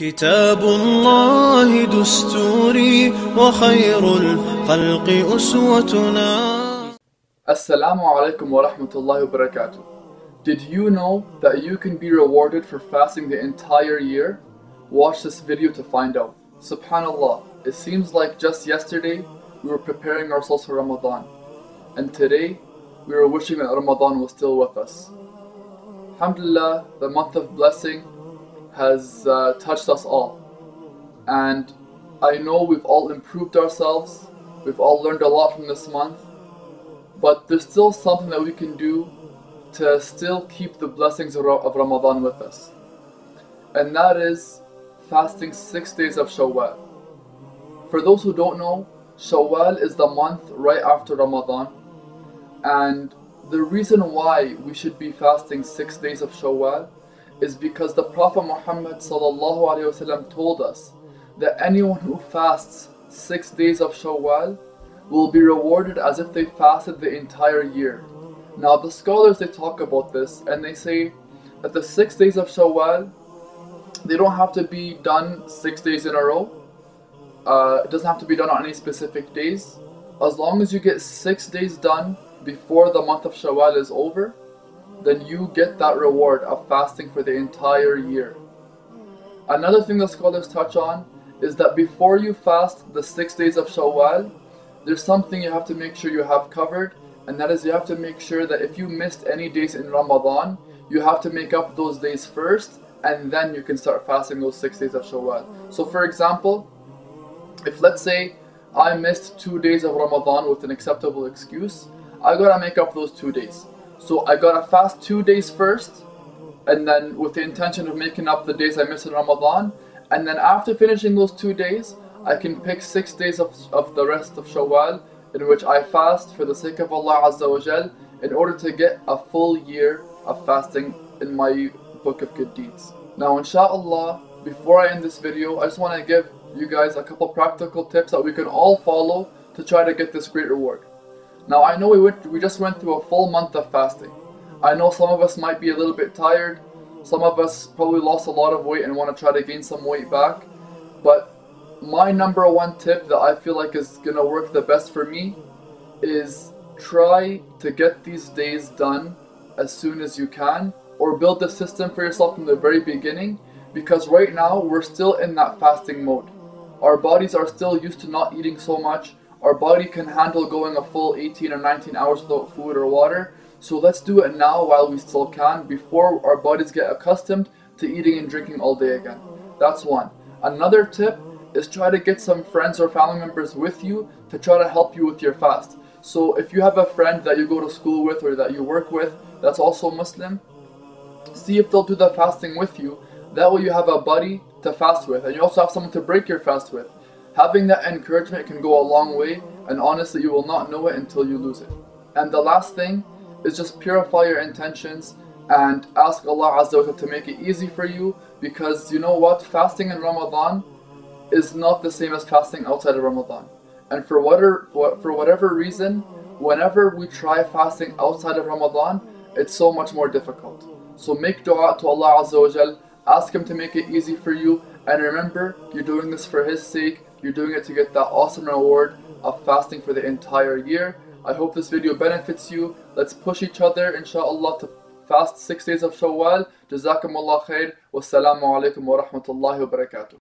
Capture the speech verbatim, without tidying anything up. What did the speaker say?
كتاب الله دستوري وخير الخلق أسوتنا. السلام عليكم ورحمة الله وبركاته. Did you know that you can be rewarded for fasting the entire year? Watch this video to find out. SubhanAllah, it seems like just yesterday we were preparing ourselves for Ramadan, and today we were wishing that Ramadan was still with us. Alhamdulillah, the month of blessing has uh, touched us all, and I know we've all improved ourselves, we've all learned a lot from this month, but there's still something that we can do to still keep the blessings of Ramadan with us, and that is fasting six days of Shawwal. For those who don't know, Shawwal is the month right after Ramadan, and the reason why we should be fasting six days of Shawwal is because the Prophet Muhammad ﷺ told us that anyone who fasts six days of Shawwal will be rewarded as if they fasted the entire year. Now the scholars, they talk about this and they say that the six days of Shawwal, they don't have to be done six days in a row. Uh, it doesn't have to be done on any specific days. As long as you get six days done before the month of Shawwal is over, then you get that reward of fasting for the entire year. Another thing the scholars touch on is that before you fast the six days of Shawwal, there's something you have to make sure you have covered, and that is you have to make sure that if you missed any days in Ramadan, you have to make up those days first, and then you can start fasting those six days of Shawwal. So for example, if let's say I missed two days of Ramadan with an acceptable excuse, I gotta make up those two days. So I gotta fast two days first, and then with the intention of making up the days I missed in Ramadan, and then after finishing those two days, I can pick six days of, of the rest of Shawwal in which I fast for the sake of Allah Azza wa Jal in order to get a full year of fasting in my book of good deeds. Now inshaAllah, before I end this video, I just want to give you guys a couple practical tips that we can all follow to try to get this great reward. Now I know we, went, we just went through a full month of fasting. I know some of us might be a little bit tired, some of us probably lost a lot of weight and want to try to gain some weight back, but my number one tip that I feel like is going to work the best for me is try to get these days done as soon as you can, or build the system for yourself from the very beginning, because right now we're still in that fasting mode. Our bodies are still used to not eating so much. Our body can handle going a full eighteen or nineteen hours without food or water. So let's do it now while we still can, before our bodies get accustomed to eating and drinking all day again. That's one. Another tip is try to get some friends or family members with you to try to help you with your fast. So if you have a friend that you go to school with or that you work with that's also Muslim, see if they'll do the fasting with you. That way you have a buddy to fast with, and you also have someone to break your fast with. Having that encouragement can go a long way, and honestly you will not know it until you lose it. And the last thing is just purify your intentions and ask Allah Azza wa Jal to make it easy for you, because you know what, fasting in Ramadan is not the same as fasting outside of Ramadan. And for whatever, for whatever reason, whenever we try fasting outside of Ramadan, it's so much more difficult. So make dua to Allah Azza wa Jal, ask Him to make it easy for you, and remember, you're doing this for His sake. You're doing it to get that awesome reward of fasting for the entire year. I hope this video benefits you. Let's push each other, inshaAllah, to fast six days of Shawwal. Jazakumullah khair. Wassalamu alaikum wa rahmatullahi wa barakatuh.